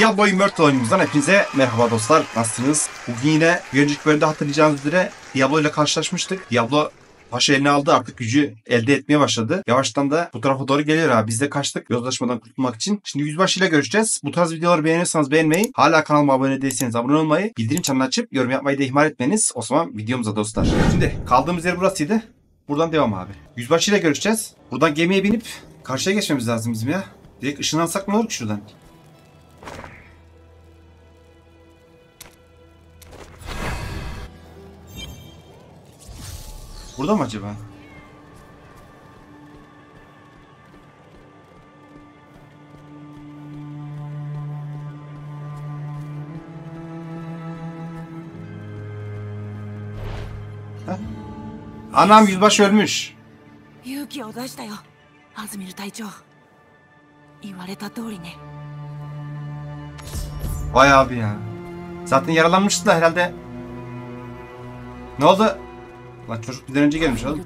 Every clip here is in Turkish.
Diablo Immortal oyunumuzdan hepinize merhaba dostlar. Nasılsınız? Bugün yine bir önceki bölümde hatırlayacağınız üzere Diablo ile karşılaşmıştık. Diablo paşa eline aldı, artık gücü elde etmeye başladı. Yavaştan da bu tarafa doğru geliyor abi. Biz de kaçtık yozlaşmadan kurtulmak için. Şimdi yüzbaşıyla görüşeceğiz. Bu tarz videoları beğeniyorsanız beğenmeyi, hala kanalıma abone değilseniz abone olmayı, bildirim çanını açıp yorum yapmayı da ihmal etmeniz. O zaman videomuza dostlar. Şimdi kaldığımız yer burasıydı. Buradan devam abi. Yüzbaşıyla görüşeceğiz. Buradan gemiye binip karşıya geçmemiz lazım bizim ya. Direkt ışınlansak mı olur ki şuradan? Burada mı acaba? Heh. Anam, yüzbaşı ölmüş. Vay abi ya. Zaten yaralanmıştı da herhalde. Ne oldu? Lan çocuk bir önce gelmiş oğlum.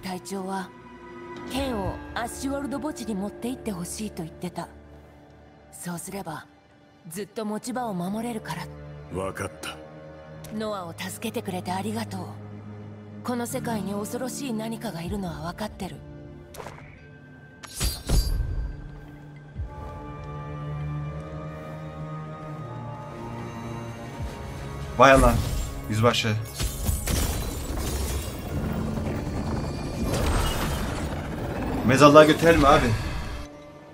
Vay Allah, yüzbaşı. Mezarlığa götürelim abi.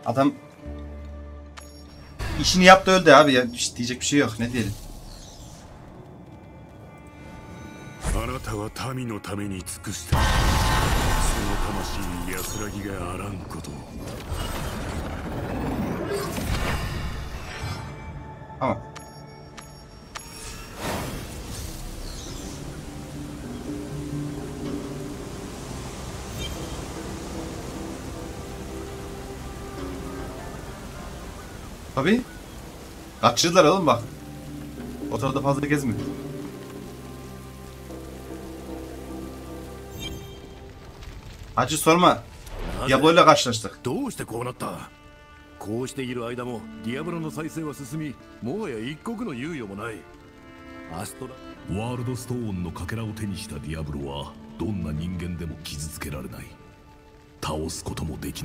Adam işini yaptı, öldü abi ya. İşte diyecek bir şey yok, ne diyelim. Tamam. Tabii. Kaçırdılar oğlum bak. O tarafta fazla gezmiyor. Acı sorma. Diablo ile karşılaştık.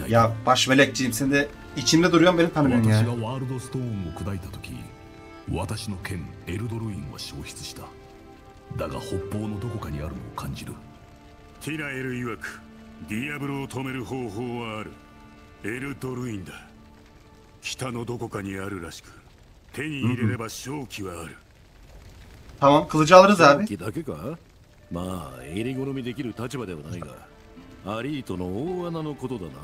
Ya baş melekciğim, sen de içimde duruyorsun, beni tanımıyorsun ya. Tamam, kılıcı alırız abi. Biz hazırız. Tamam reis.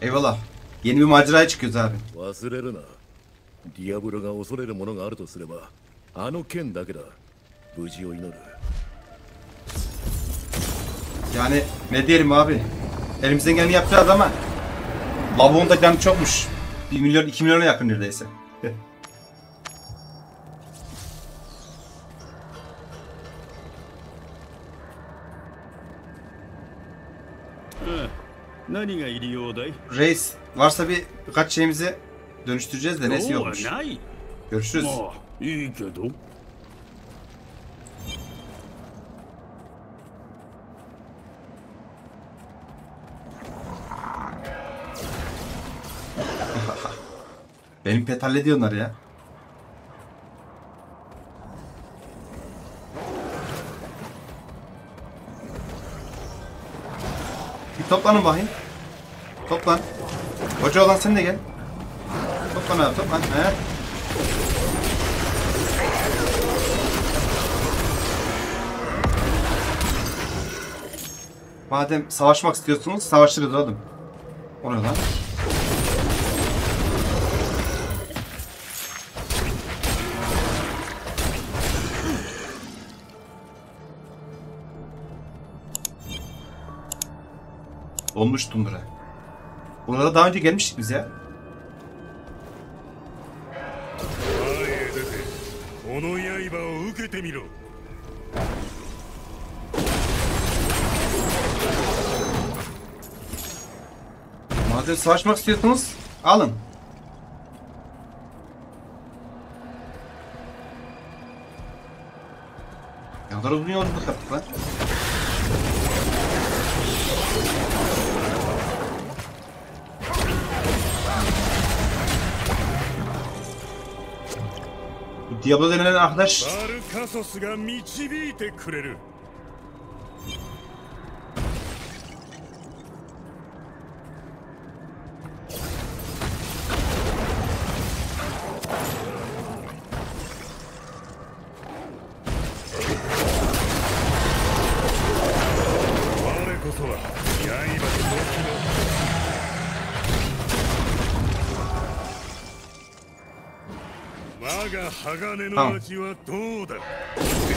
Eyvallah. Yeni bir maceraya çıkıyoruz abi. Yani ne diyelim abi? Elimizden geleni yapacağız ama labuğun da canı çokmuş. 1 milyon 2 milyona yakın neredeyse. Reis, varsa birkaç şeyimizi dönüştüreceğiz de nesi yokmuş. Görüşürüz. Benim petalle diyorlar ya. Toplanın bakayım. Toplan. Hoca olan sen de gel. Toplan abi, toplan. He. Madem savaşmak istiyorsunuz, savaşırız oğlum. O ne lan? Donmuş tundura. Burada daha önce gelmiştik biz ya. Madem savaşmak istiyorsunuz, alın. Ne kadar uzun yolculuk yaptık lan. Diablo denilen arkadaş. Tamam.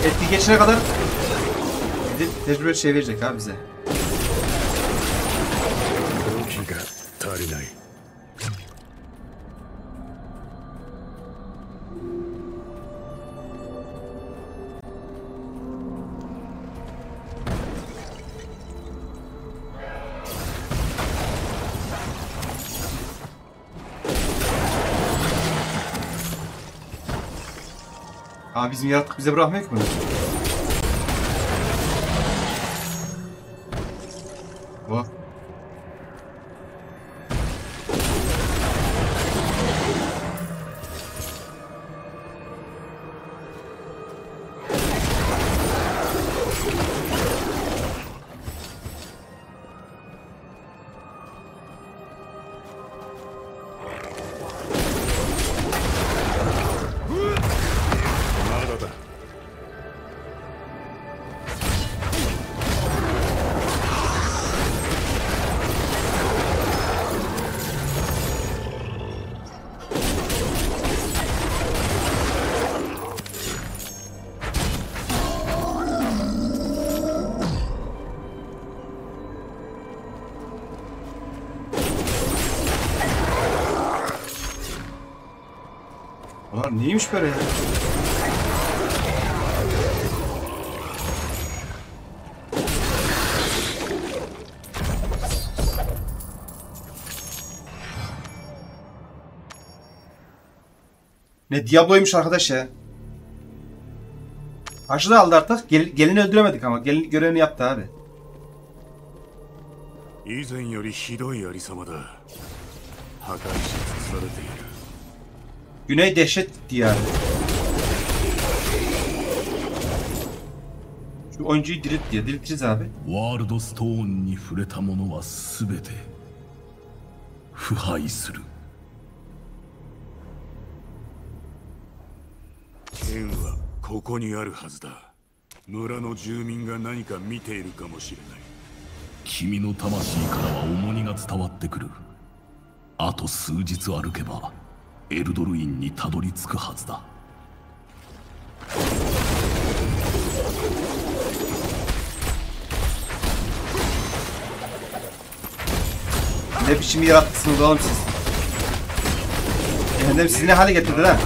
Etki geçene kadar tecrübe şey verecek ha bize. Abi bizim yaratık bize bırakmak mı? Bak. Neymiş böyle ya? Ne Diablo'ymuş arkadaş ya. Karşıda aldı artık. Gelini öldüremedik ama. Gelin görevini yaptı abi. Güney Dehşet Diyarı. Şu oyuncuyu dirilt diye. Diriltiriz abi. World Stone ni fureta mono wa subete fuhai suru. Ken wa koko ni aru hazu da. Mura no jumin ga nanika mite iru kamoshirenai. Kimi no tamashii kara wa omoni ga tsutawatte kuru. Ato suujitsu arukeba エルドルインにたどり着くはずだ。Ne biçim yarattınız oğlum siz? Efendim sizi ne hale getirdi lan?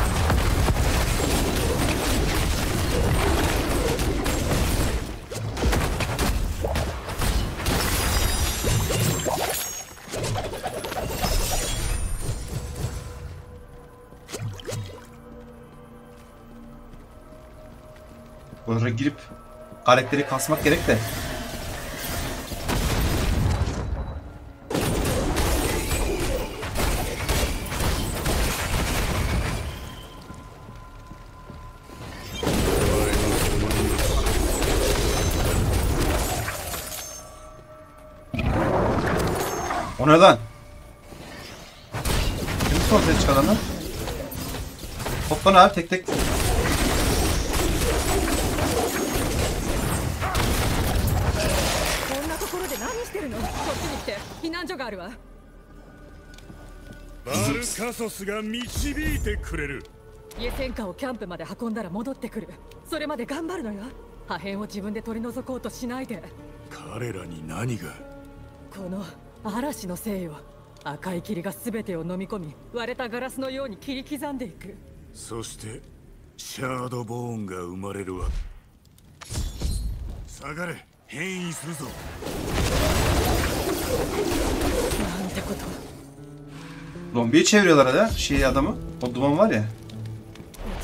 Girip karakteri kasmak gerek de. O ne lan? Kim ortaya çıkan lan? Hoppan abi tek tek. Zombiye çeviriyorlar hala şeyi adamı. O duman var ya. Eyvallah.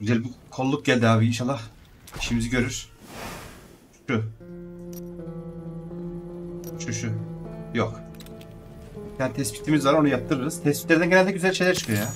Güzel bir kolluk geldi abi, inşallah işimizi görür. Şu. Yok. Yani tespitimiz var, onu yaptırırız. Tespitlerden genelde güzel şeyler çıkıyor ya.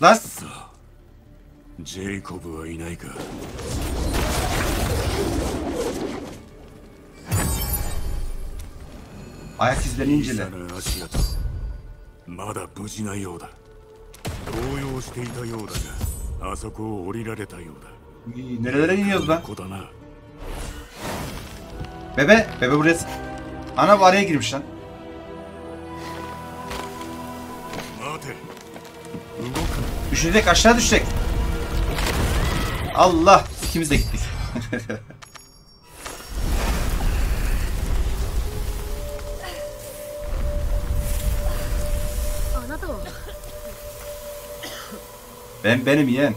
Nasıl? Jacob'u aynaya. Ayak izlerini incele. Nerelere iniyoruz lan? Bebe burası. Ana bu araya girmiş lan. Düşecek, aşağı düşecek. Allah, ikimiz de gittik. Benim yeğen.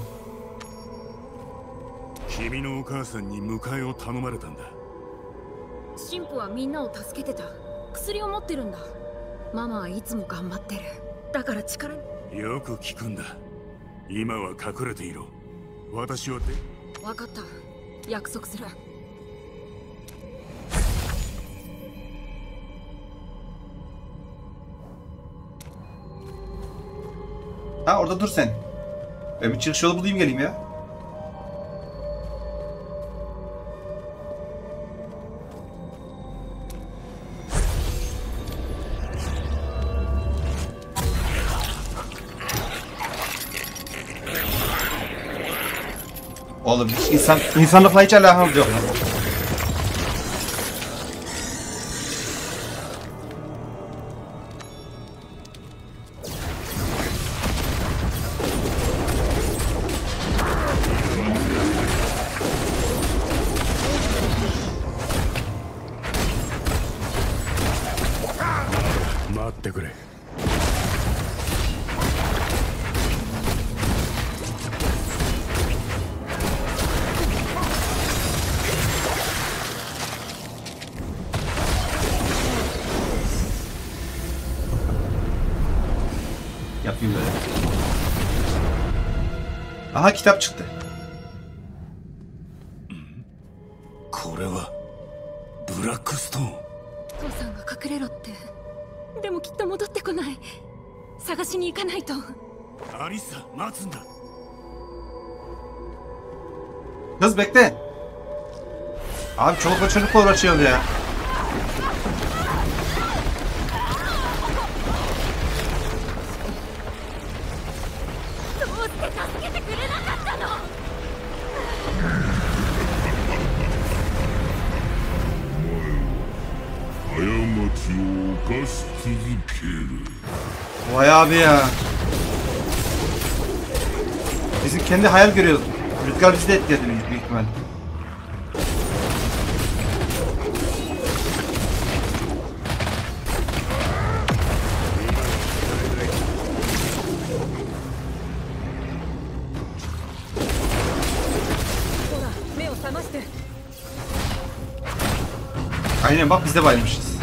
Ha orada dur sen. Ben bir çıkış yolu bulayım geleyim ya. Oğlum insanlıkla hiç alakamız yok. Aha kitap çıktı. Kız bekle. Abi çolukla uğraşıyor ya. Vay abi ya. Bizim kendi hayal görüyoruz. Rüzgar bizi de etkiledi büyük ihtimalle. Aynen bak biz de bayılmışız.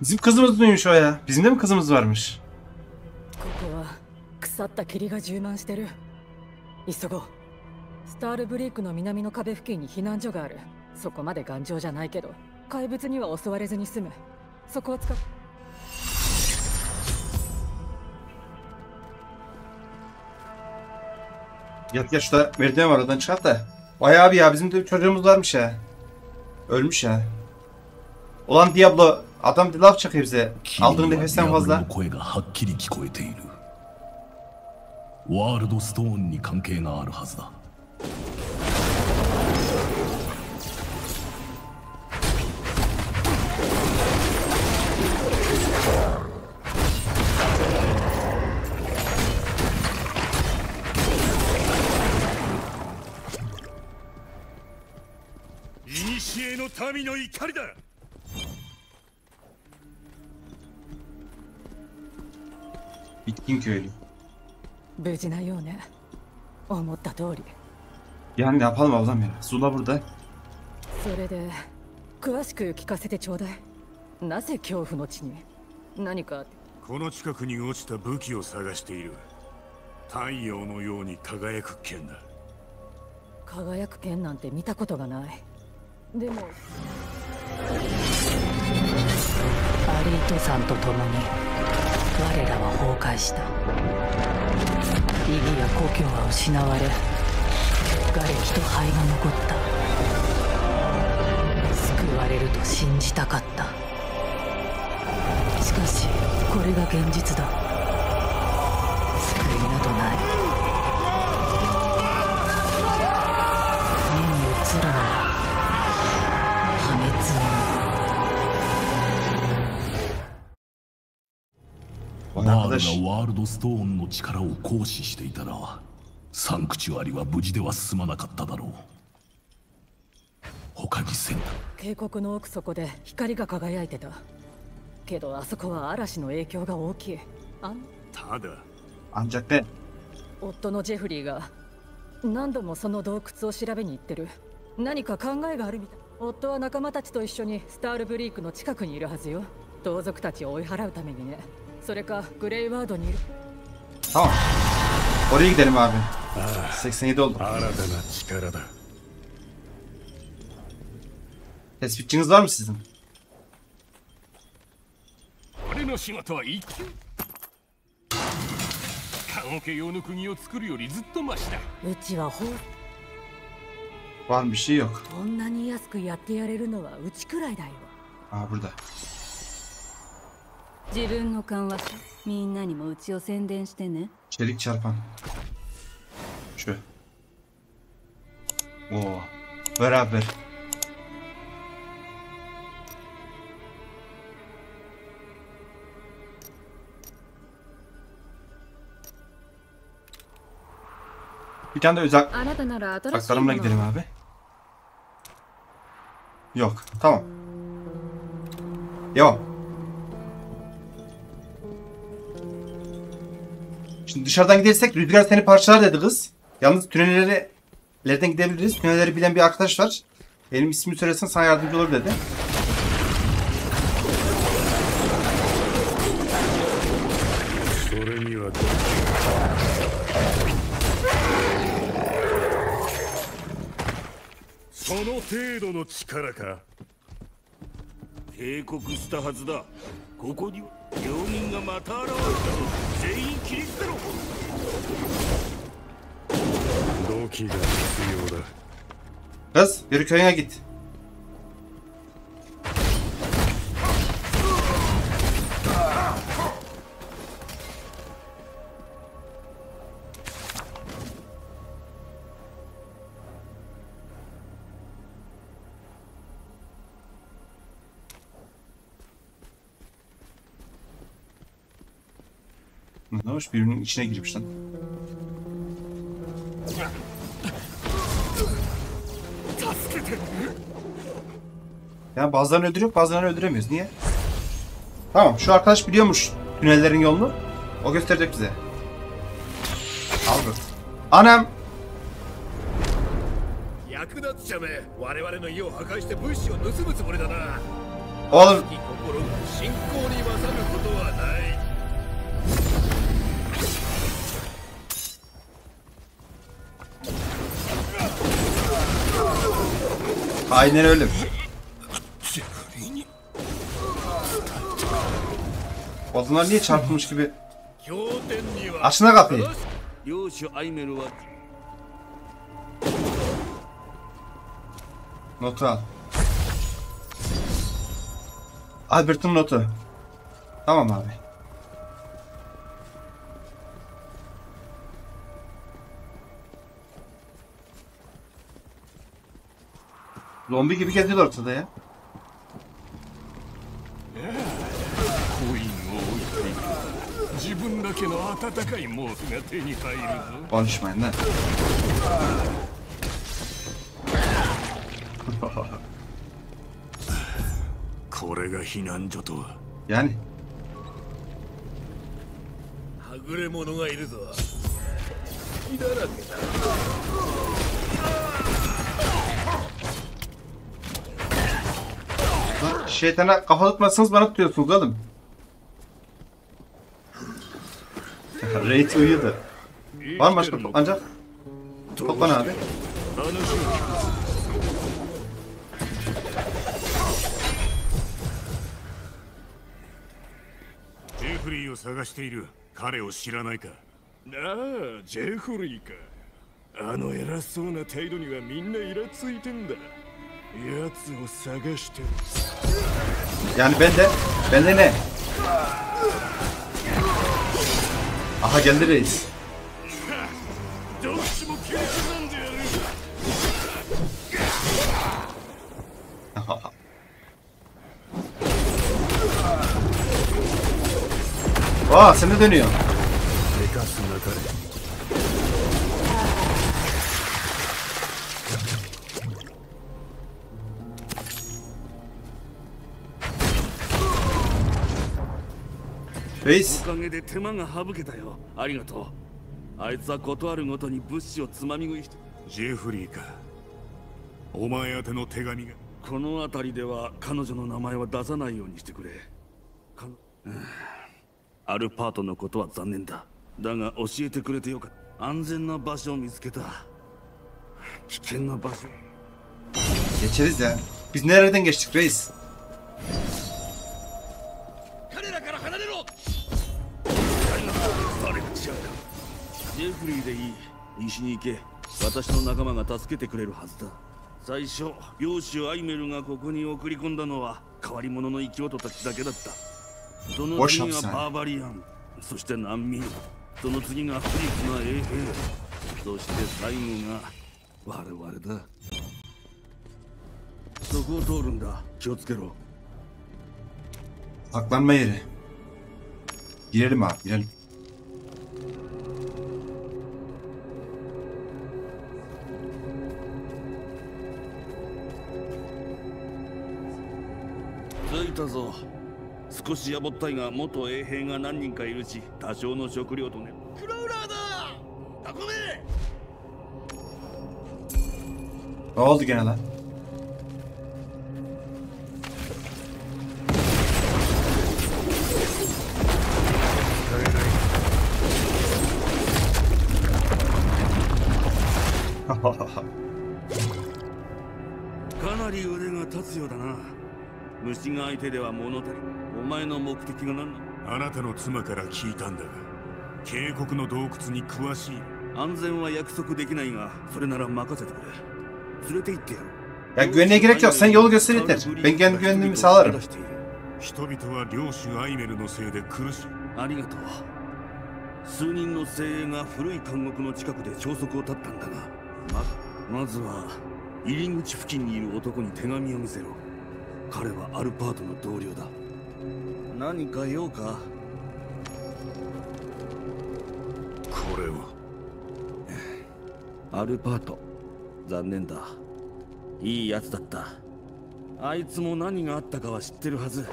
Bizim kızımız mıymış o ya? Bizim de mi kızımız varmış? Yat ya şurada merdiven var, oradan çıkart da. Vay abi ya, bizim de çocuğumuz varmış ya. Ölmüş ya. Ulan Diablo adam bir laf çakıyor bize. Aldığın nefesten fazla. Bitkin köylü. Yani ne yapalım ablam ya? Zula burada. Ancak ne? Tamam. Oraya gidelim abi. 87 oldu. Tespitçiniz var mı sizin? Var bir şey yok. Aa burada. Çelik çarpan. Şu. Oo. Beraber. Bir tane de uzaklarımla gidelim abi. Yok. Tamam. Devam. Şimdi dışarıdan gidersek rüzgar seni parçalar dedi kız. Yalnız tünellerden gidebiliriz. Tünelleri bilen bir arkadaş var. Benim ismimi söylesen sana yardımcı olur dedi. Kız, yürü köyüne git. Ne hoş, birbirinin içine girmiş lan. Ya bazılarını öldürüyor, bazılarını öldüremiyoruz. Niye? Tamam, şu arkadaş biliyormuş tünellerin yolunu. O gösterecek bize. Albert. Anam! Oğlum! Aynen öyle. Odunlar niye çarpılmış gibi? Açına kapıyı. Notu al. Albert'ın notu. Tamam abi. Zombi gibi geziyor ortada ya. Konuşmayın lan. Yani. Şeytana kafa tutmazsanız bana tutuyorsunuz oğlum. Raid uyuyordu. Var mı başka toplanacak? Toplan abi. Jeffrey'i arıyorlar. Onu bilmiyor musun? Ah, Jeffrey. Ano erasou na teido'ni wa minna iratsuyten da. Yatsu'u arıyorlar. Yani ben de ne? Aha geldi reis. Aa seni dönüyor. Reis. Geçeriz ya. Biz nereden geçtik reis? Boş yapsın. Saklanma yeri. Girelim abi, girelim. Ne oldu gene lan? Ya güvenliğe gerek yok, sen yolu göster yeter. Ben kendi güvenliğimi sağlarım. これはアルバート、残念だ。いいやつだった。あいつも何があったかは知ってるはず。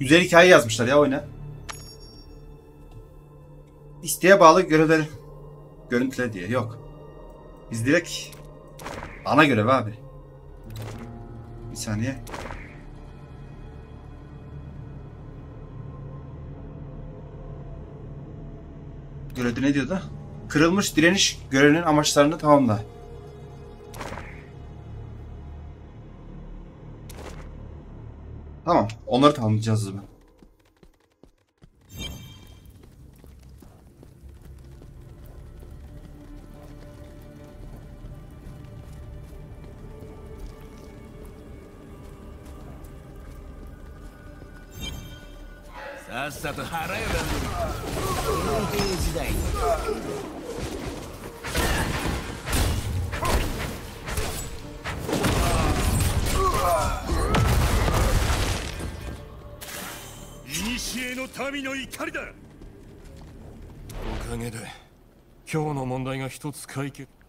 Güzel hikaye yazmışlar ya oyuna. İsteğe bağlı görevleri, görüntüle diye yok. Biz direkt ana görev abi. Bir saniye. Görevde ne diyordu? Kırılmış direniş görevinin amaçlarını tamamla. Tamam, onları tamamlayacağız zaten.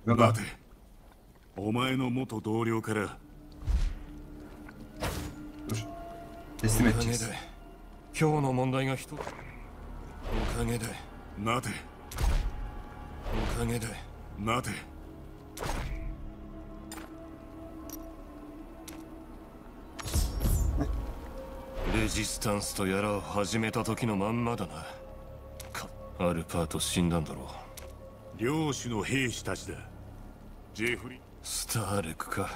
Baba. Dur. Teslim edeceğiz. Resistance to yaraを始めた時のまんまだな。アルパート死んだんだろう。領主の兵士たちだ。ジェフリー・スターレクか。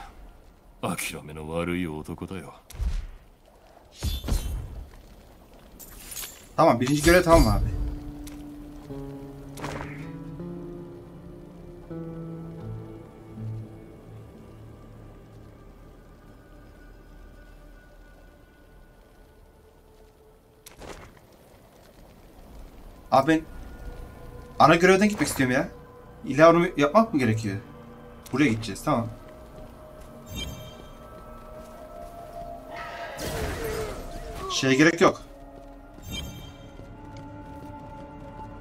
諦めの悪い男だよ。Tamam, birinci görev tamam abi. Abi ben ana görevden gitmek istiyorum ya. İlla onu yapmak mı gerekiyor? Buraya gideceğiz, tamam. Şeye gerek yok.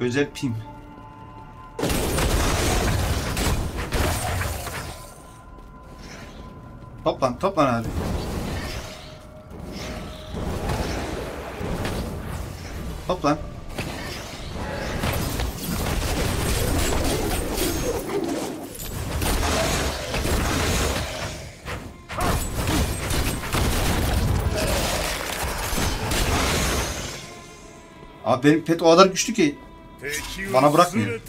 Özel pim. Toplan, toplan abi. Toplan. Abi benim pet o kadar güçlü ki bana bırakmıyor.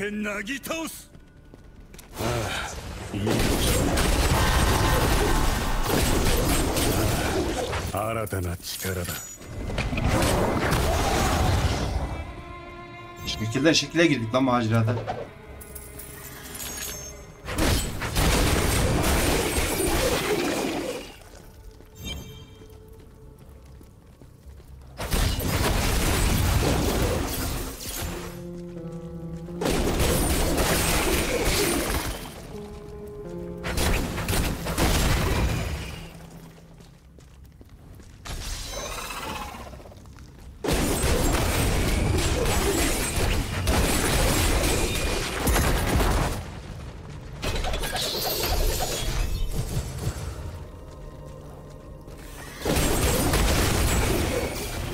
Şekilden şekile girdik lan macerada.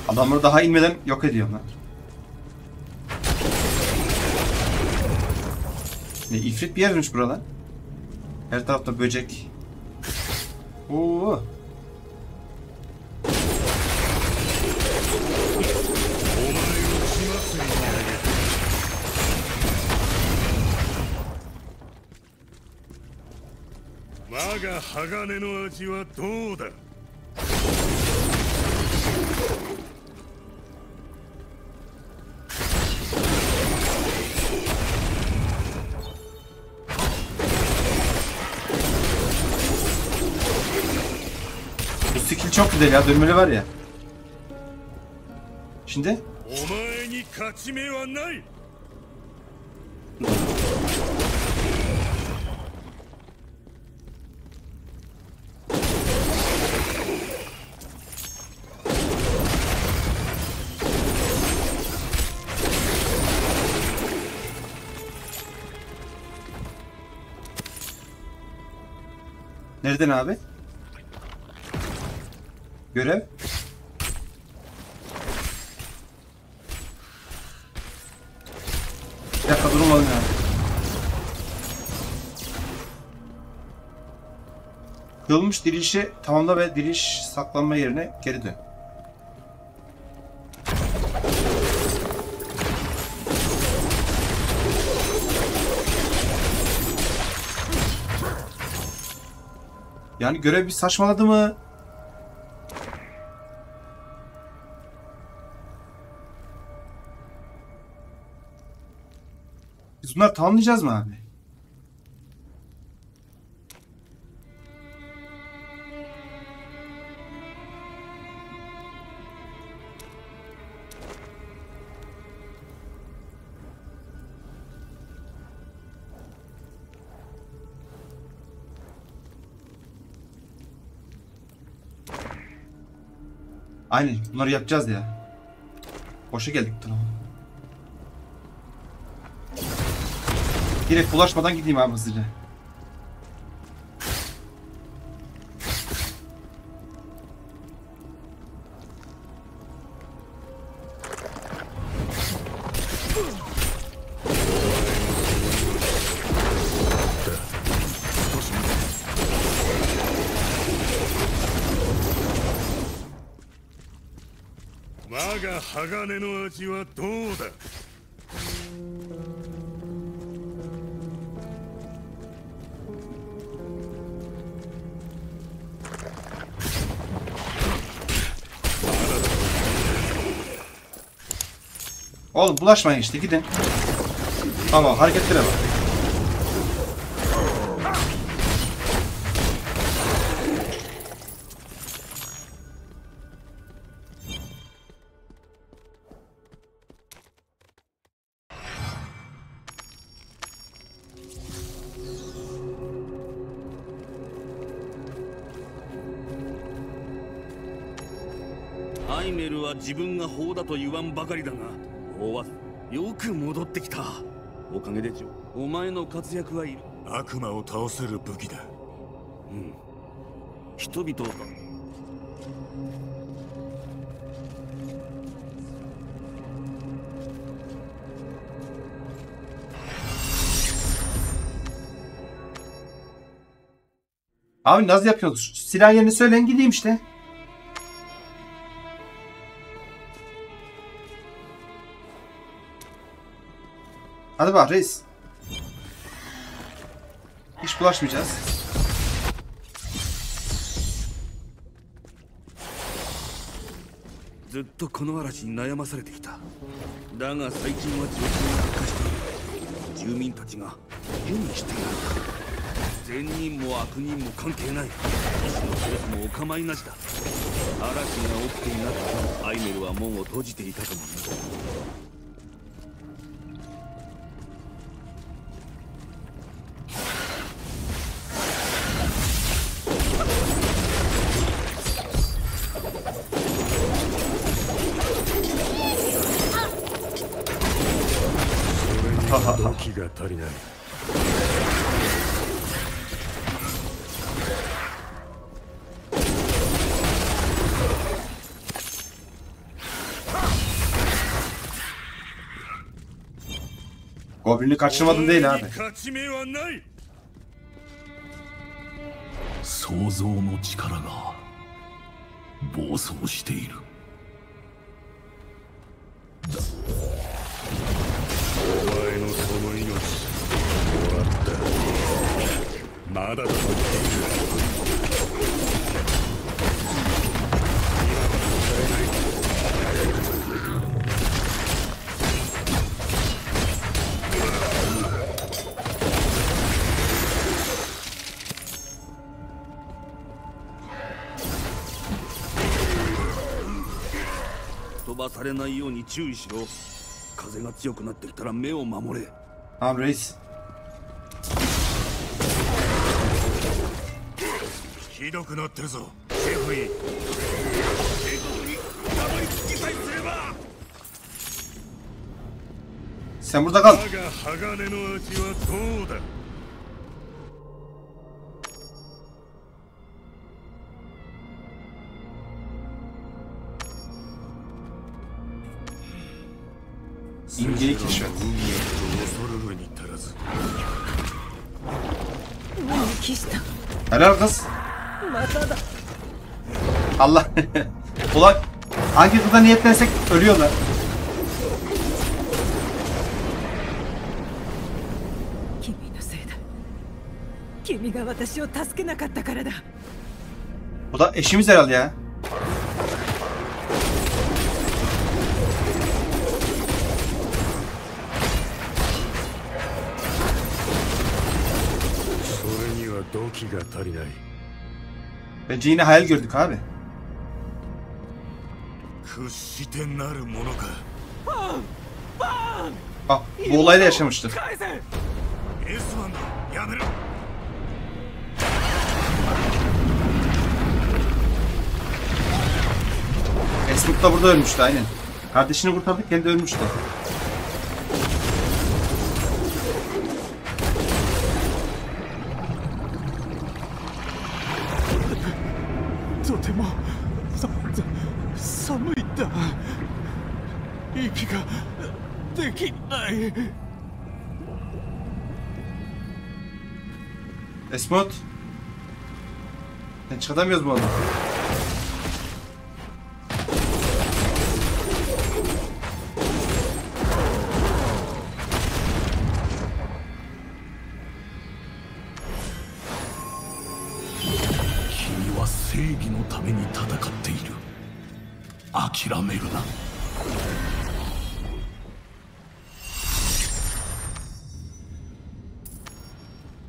Adamları daha inmeden yok ediyorum lan. Ne ifrit bir yermiş buralar. Her tarafta böcek. Oo. Maga hagane no aji wa dou da? Çok güzel ya, dönmeli var ya. Şimdi? Nereden abi? Görev. Bir dakika durmadım ya. Kılmış dirilişi tamamla ve diriliş saklanma yerine geri dön. Yani görev bir saçmaladı mı? Biz bunları tamamlayacağız mı abi? Aynen bunları yapacağız ya. Boşa geldik tamam. Direkt bulaşmadan gideyim abi hızlıca. Oğlum bulaşmayın işte, gidin. Tamam, hareketlere bak. Abi nasıl yapıyorsunuz? Silah yerini söyleyin gideyim işte. Hadi bak reis. Hiç bulaşmayacağız. Goblin'i kaçırmadın değil abi. Tamam reis. Sen burada kal. İmgeyi keşfet. Helal kız. Allah. Ulan hangi kıza niyetlensek ölüyorlar. Bu da eşimiz herhalde ya. Bence yine hayal gördük abi. Bak bu olayda yaşamıştır. Esmud da burada ölmüştü aynen. Kardeşini kurtardık, kendi ölmüştü. Esmud. Sen çıkartamıyoruz bu adamı.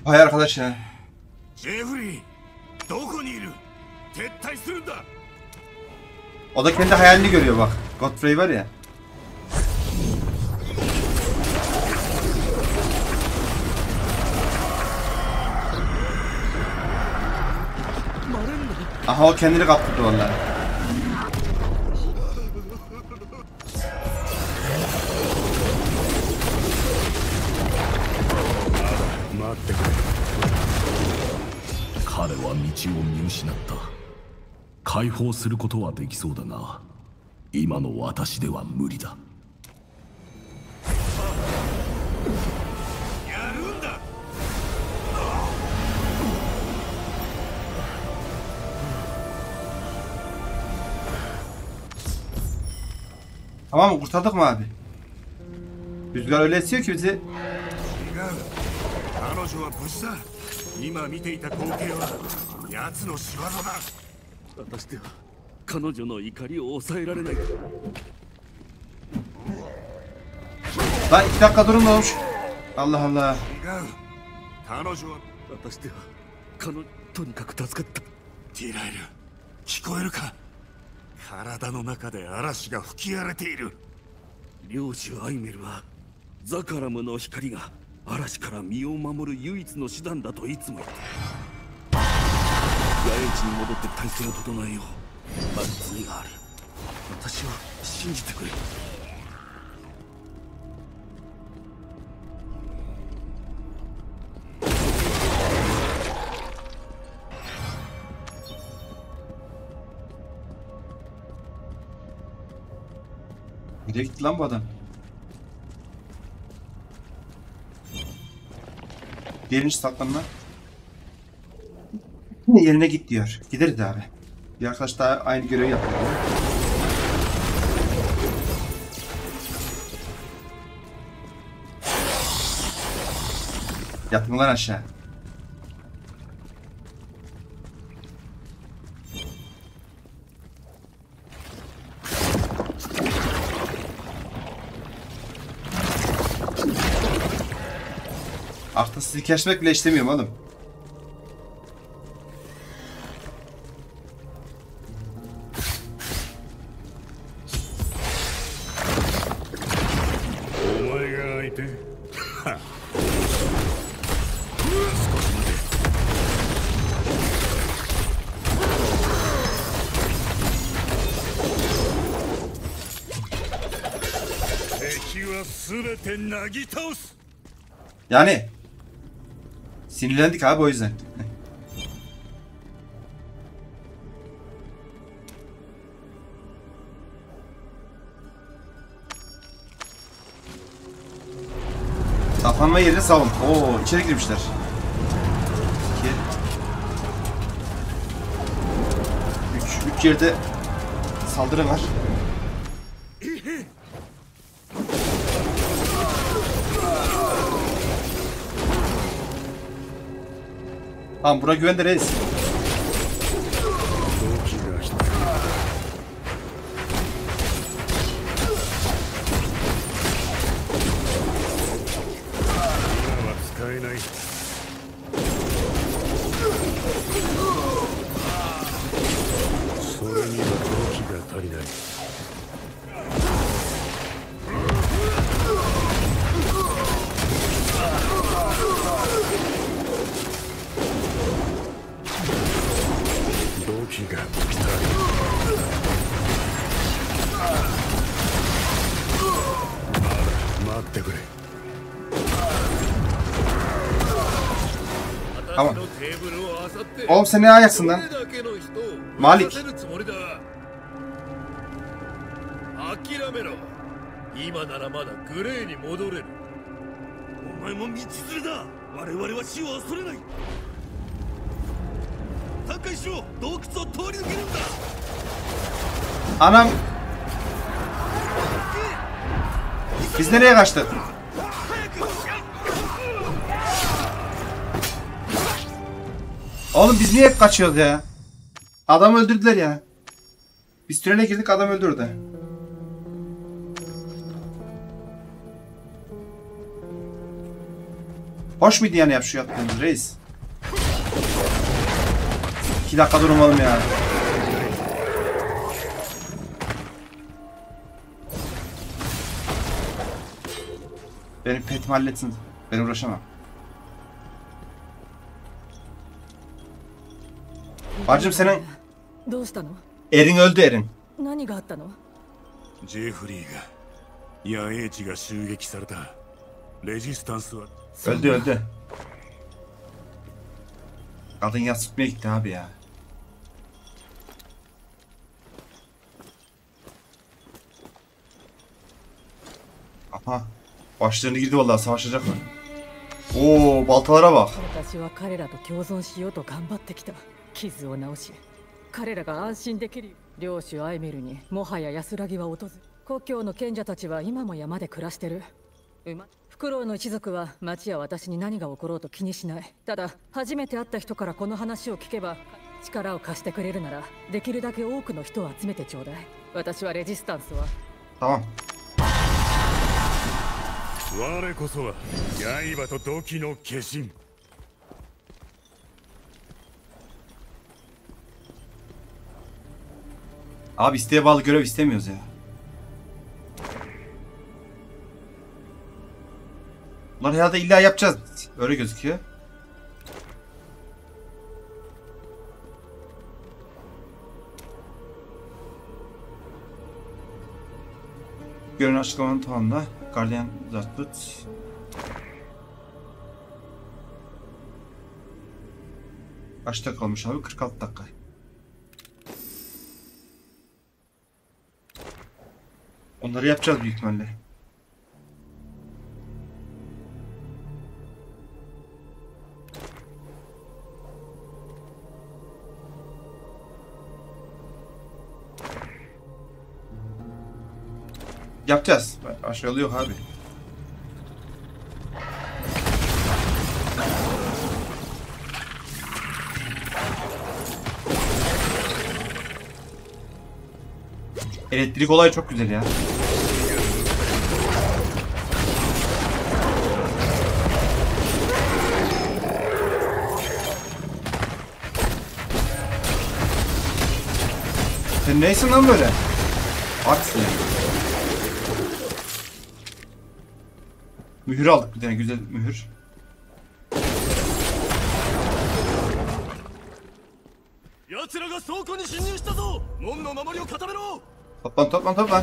Hay arkadaş ya. O da kendi hayalini görüyor bak. Godfrey var ya. Aha o kendini kaptırdı vallahi. Tamam mı? Kurtardık mı abi? Rüzgar öyle istiyor ki bizi. Lan 2 dakika durun da olmuş. Allah Allah. Nereye gitti lan bu adam? Gelince saklanma. Yerine git diyor. Gideriz abi. Bir arkadaş daha aynı görevi yapıyor. Yatma lan aşağı. Artık sizi keşfetmek bile istemiyorum oğlum. Yani sinirlendik abi o yüzden. Saklanma yerine savun. Oo, içeri girmişler. Üç yerde saldırı var. Tamam, bura güvende reis. Tamam. Oğlum sen ne ayaksın lan? Malik. Anam. Biz nereye kaçtık? Oğlum biz niye hep kaçıyoruz ya? Adam öldürdüler ya. Biz trene girdik, adam öldürdü. Hoş muydu yani şu yaptığımız reis? 2 dakika durmalım ya. Benim petimi halletsin. Ben uğraşamam. Bacım senin... Erin öldü Erin. Öldü öldü. Kadın yansıtmaya gitti abi ya. Aha. Başlarını girdi vallahi, savaşacak mı? Oo, baltalara bak. Tamam. Abi isteğe bağlı görev istemiyoruz ya. Bunlar herhalde illa yapacağız. Öyle gözüküyor. Görün açıklamanın tamamla. Guardian Zartbut. Kaç dakika olmuş abi? 46 dakika. Onları yapacağız büyük ihtimalle. Yapacağız. Aşağı yolu yok abi. Elektrik olayı çok güzel ya. Sen neysin lan böyle? Aksın. Mühür aldık, bir tane güzel mühür. Toplan toplan toplan.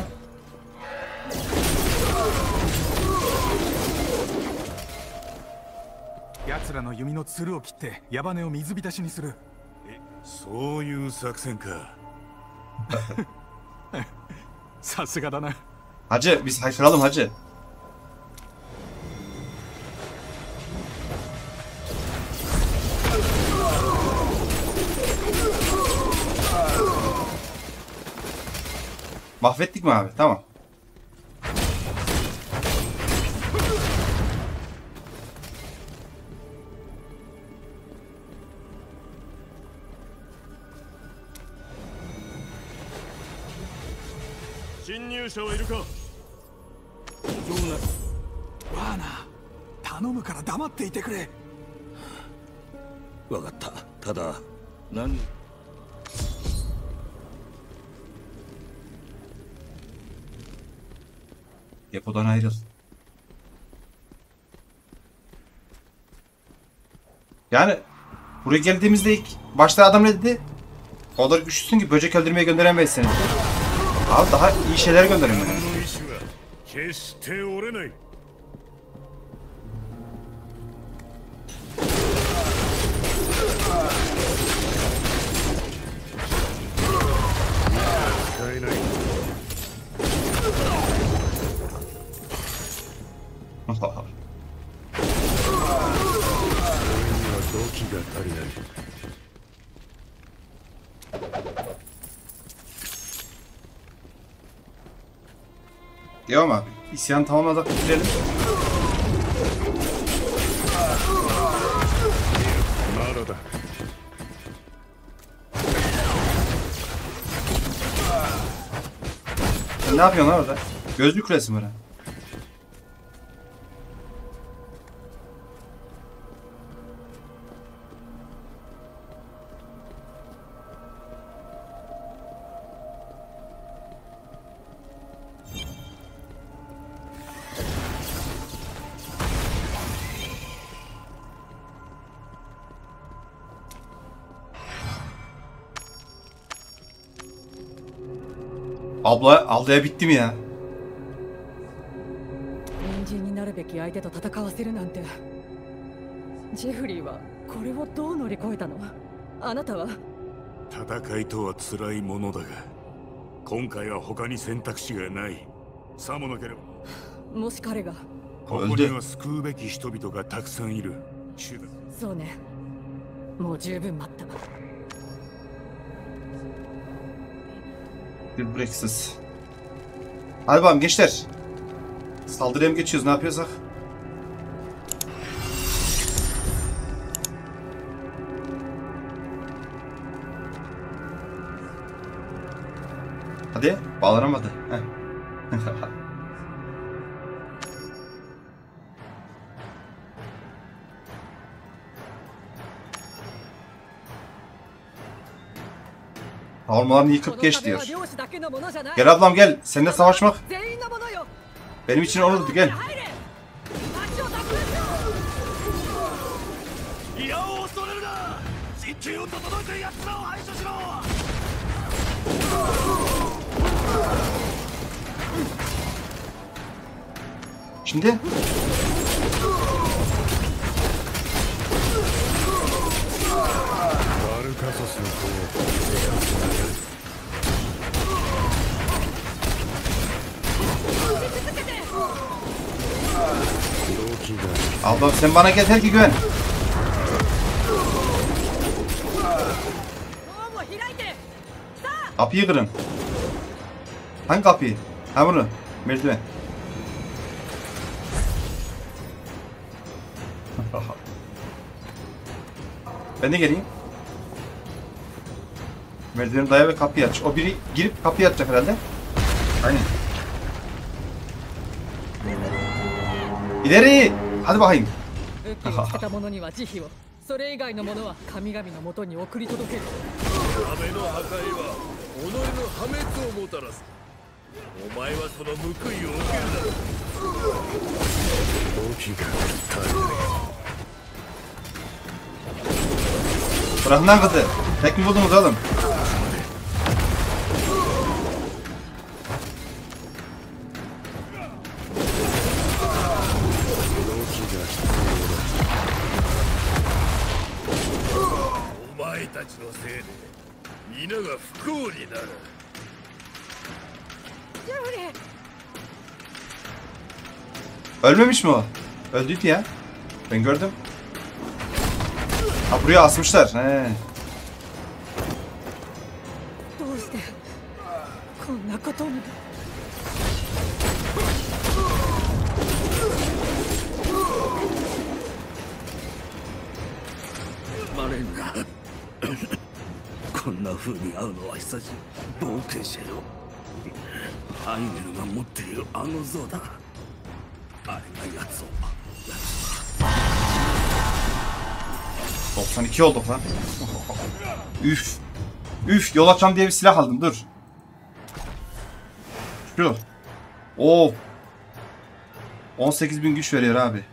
Hacı biz haykıralım hacı. Mahvettik mi abi? Tamam. Depodan ayrıl. Yani buraya geldiğimizde ilk başta adam ne dedi? O kadar güçlüsün ki böcek öldürmeye gönderemeyiz seni. Abi daha iyi şeyler gönderin beni. Devam abi. İsyanı tamamladık. Bitirelim. Sen ne yapıyorsun orada? Gözlü küresi mi? Abla aldaya bitti mi ya? Öldü. Bir breksiz. Hadi bakalım gençler. Saldırıya mı geçiyoruz? Ne yapıyorsak? Hadi. Bağlanamadı. Ormanlarını yıkıp geç diyor. Gel ablam gel. Seninle savaşmak benim için onurdu. Gel. Şimdi... Ablam sen bana yeter ki güven. Kapıyı kırın. Hangi kapıyı? Ha bunu. Merdiven. Ben de geleyim. Merdiveni daya ve kapıyı aç. O biri girip kapıyı açacak herhalde. Aynen. İleri! Hadi bakayım. Bırakın lan kızı. Tek mi buldunuz oğlum? Ölmemiş mi o? Öldüydü ya. Ben gördüm. Ha buraya asmışlar. He. こんなことも。マレンガこんな風に会うのは久しぶり。冒険者よ、アイネルが持っているあの像だ。あれがやつを。92 olduk lan. Üf. Üf, yol açan diye bir silah aldım. Dur. Şu. Oo. 18.000 güç veriyor abi.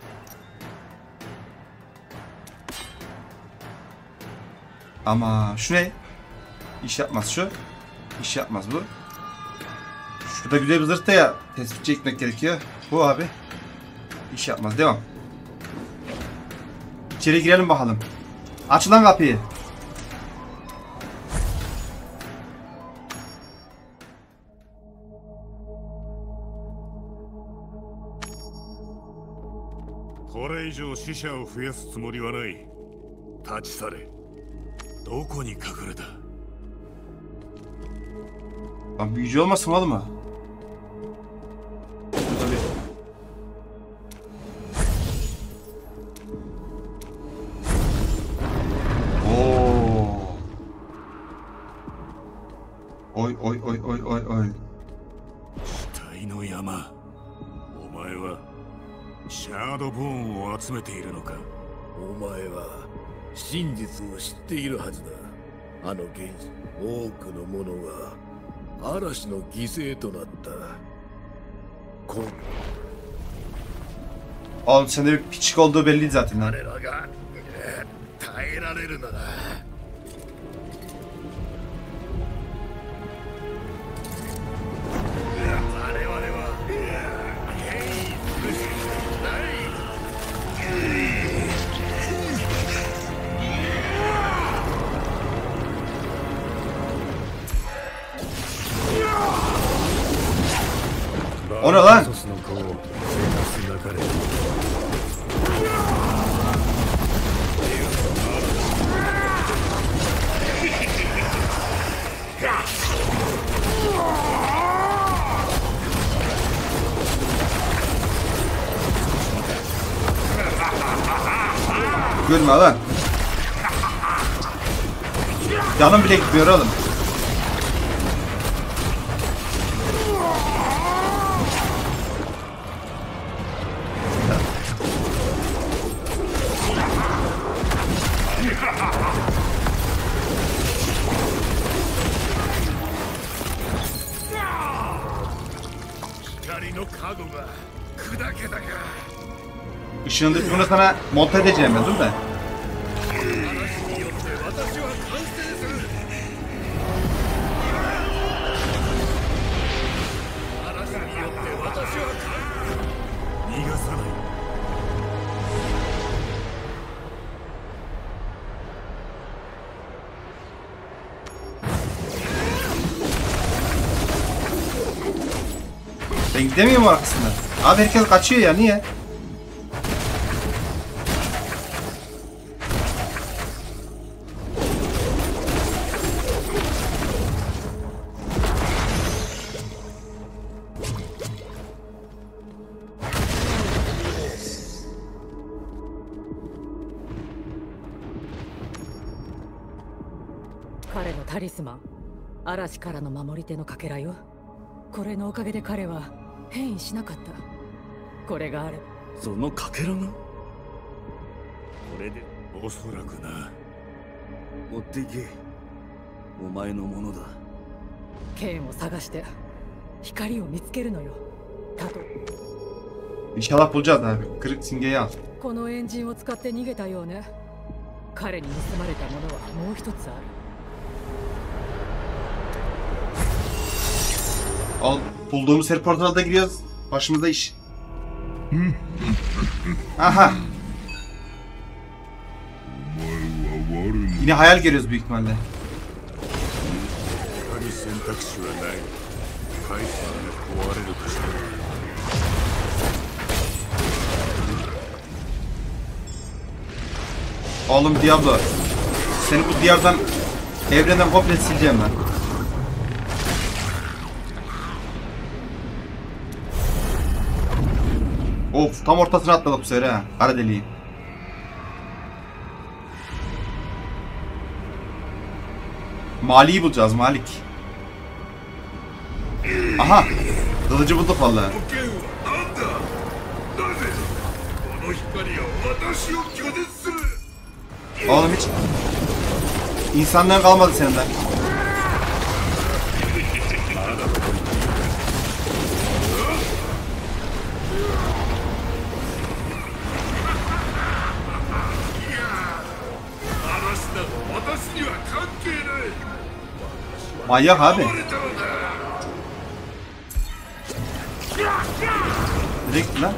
Ama şu ne? İş yapmaz şu. İş yapmaz bu. Şurada güzel bir zırt da ya. Tespit çekmek gerekiyor. Bu abi. İş yapmaz. Devam. İçeri girelim bakalım. Aç lan kapıyı. Lan büyücü olmasın oğlum ha. Oğlum sende bir piçik olduğu belli zaten lan. O ne lan? Gülme lan. Canım bile gitmiyor oğlum. Işığın bunu sana monte edeceğim ben, değil mi? Ben gidemiyorum arkasından. Abi herkes kaçıyor ya, niye? İnşallah bulacağız abi. Kırık simgeyi al. Al, bulduğumuz her portalda giriyoruz. Başımızda iş. Aha. Yine hayal görüyoruz büyük ihtimalle. Oğlum Diablo, seni bu diyardan, evrenden komple sileceğim ben. Of, tam ortasına atladık bu sefer ha. Kara deliği. Malik'i bulacağız, Malik. Aha! Kılıcı bulduk vallahi. Oğlum hiç insanlar kalmadı senden. Manyak abi. Direkt lan.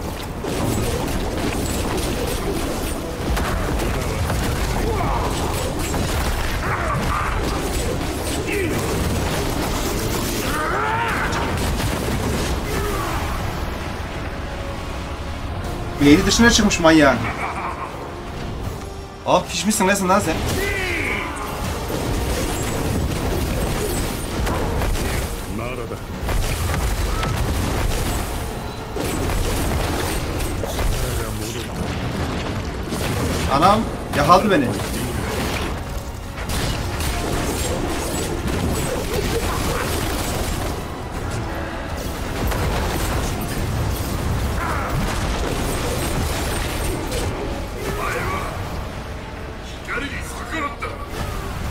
Beyni dışına çıkmış manyağın. Abi pişmişsin nesin lan sen? Anam yakaladı beni.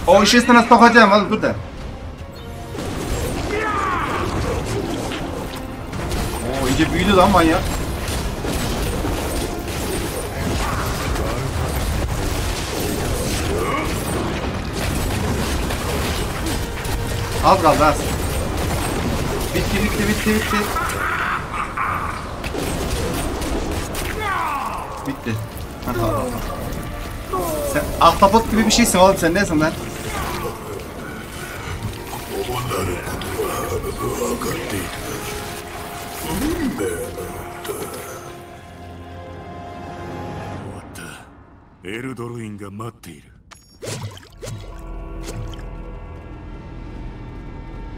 O işi sana sokacağım hadi dur da. Oo iyice büyüdü lan manyak. Az kaldı az. Bitti. Bitti. Sen ahtapot gibi bir şeysin oğlum sen nesin lan?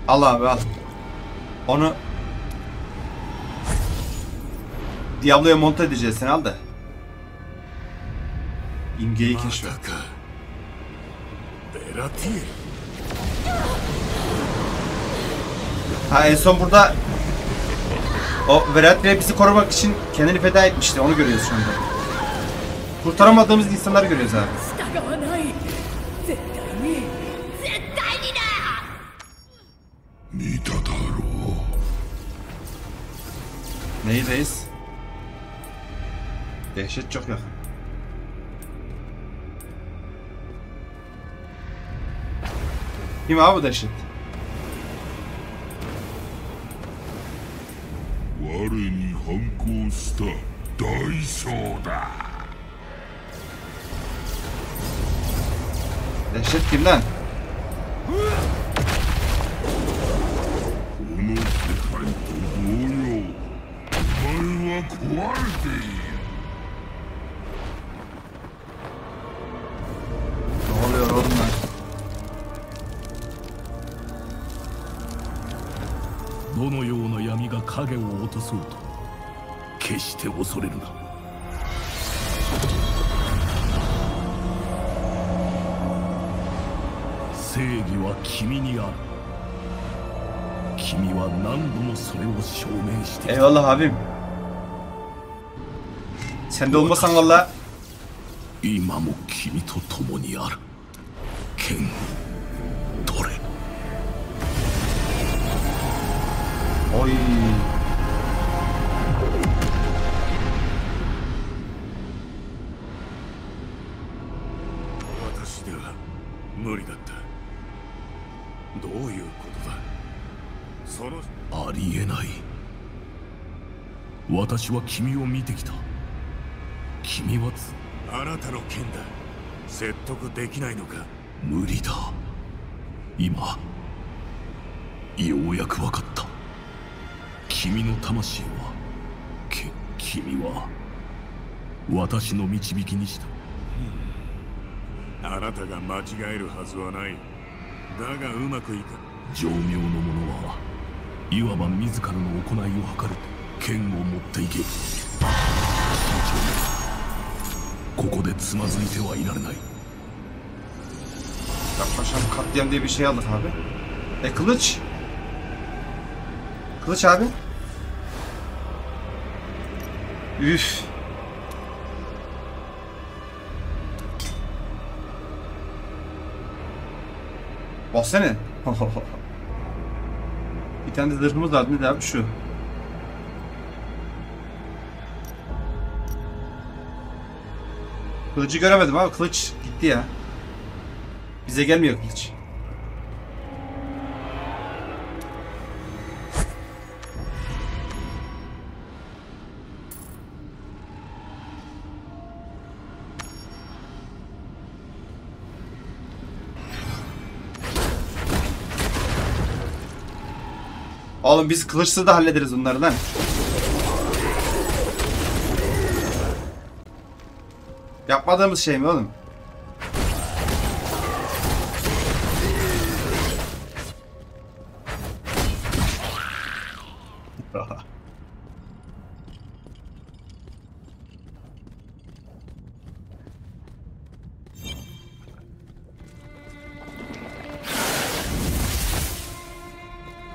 Al abi al. Onu Diablo'ya monte edeceğiz sen al da. İmgeyi keşfet. Ha en son burada o Verati'ye bizi korumak için kendini feda etmişti. Onu görüyoruz şu anda. Kurtaramadığımız insanları görüyoruz abi. Neyi reis? Dehşet çok yakın. Kim abi bu dehşet? Dehşet kim lan? Ne oluyor oğlum lan? Eyvallah abim. Sen de olmasan valla. Oy. ここでつまずいてはいられない。Yaklaşan katliam diye bir şey aldık abi. E kılıç. Kılıç abi. Üf. Baksana. Bir tane de zırhımız vardı. Ne de abi şu. Kılıcı göremedim abi. Kılıç gitti ya. Bize gelmiyor kılıç. Oğlum biz kılıçsız da hallederiz onları lan. Yapmadığımız şey mi oğlum?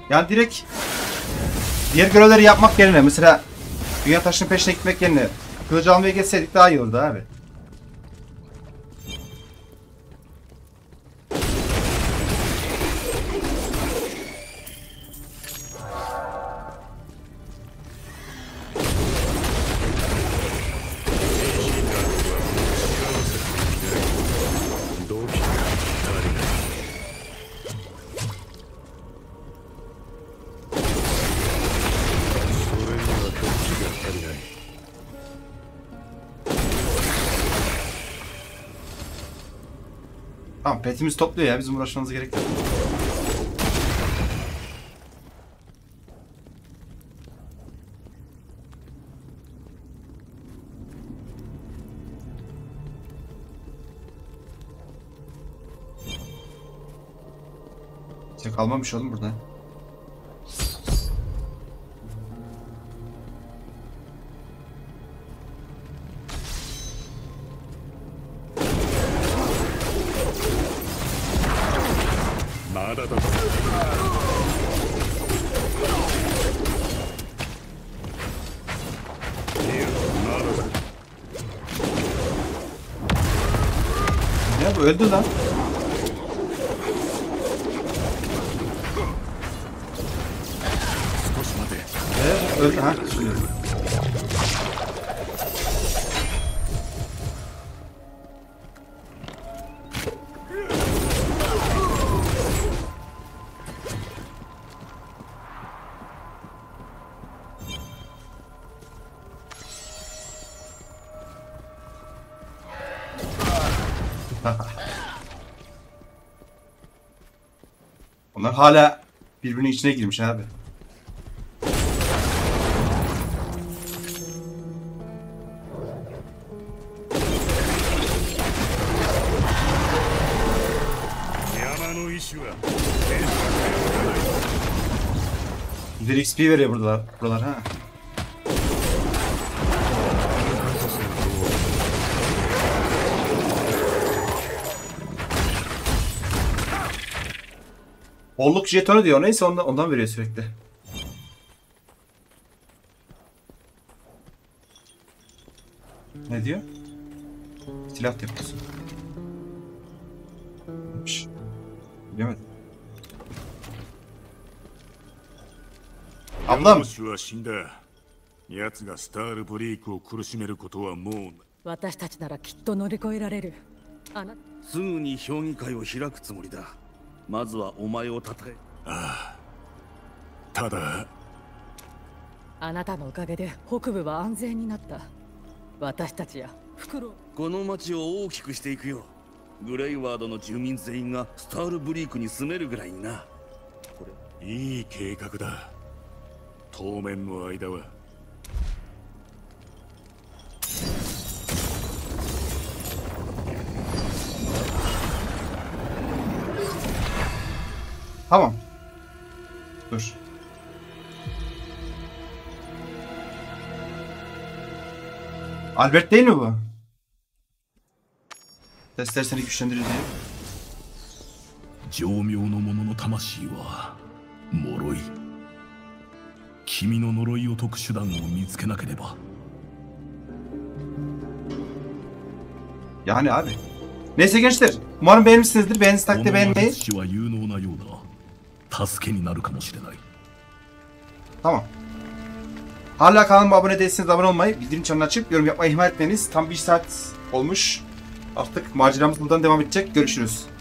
Ya direkt diğer görevleri yapmak yerine, mesela dünya taşının peşine gitmek yerine kılıç almaya geçseydik daha iyi olurdu abi. Petimiz topluyor ya, bizim uğraşmamız gerek yok. Hiç kalmamış oğlum burada. Öldü lan. Öldü ha. Hala birbirinin içine girmiş abi. Güzel XP veriyor buralar ha. Bolluk jetonu diyor, neyse ondan veriyor sürekli. Ne diyor? Silah deposu. Bilemedim. Ablam. Ah, ただ、あなたのおかげで北部は安全になった。私たちや袋、この町を大きくしていくよ。グレイワードの住民全員がスタールブリークに住めるぐらいにな。これ、いい計画だ。当面の間は。Tamam. Dur. Albert değil mi bu? Testler seni güçlendirir diye. Yani abi. Neyse gençler. Umarım beğenmişsinizdir. Beğendiğiniz takdirde beğenmeyi. Tamam. Hala kanalıma abone değilseniz abone olmayı, bildirim çanını açıp yorum yapmayı ihmal etmeyiniz. Tam 1 saat olmuş. Artık maceramız buradan devam edecek. Görüşürüz.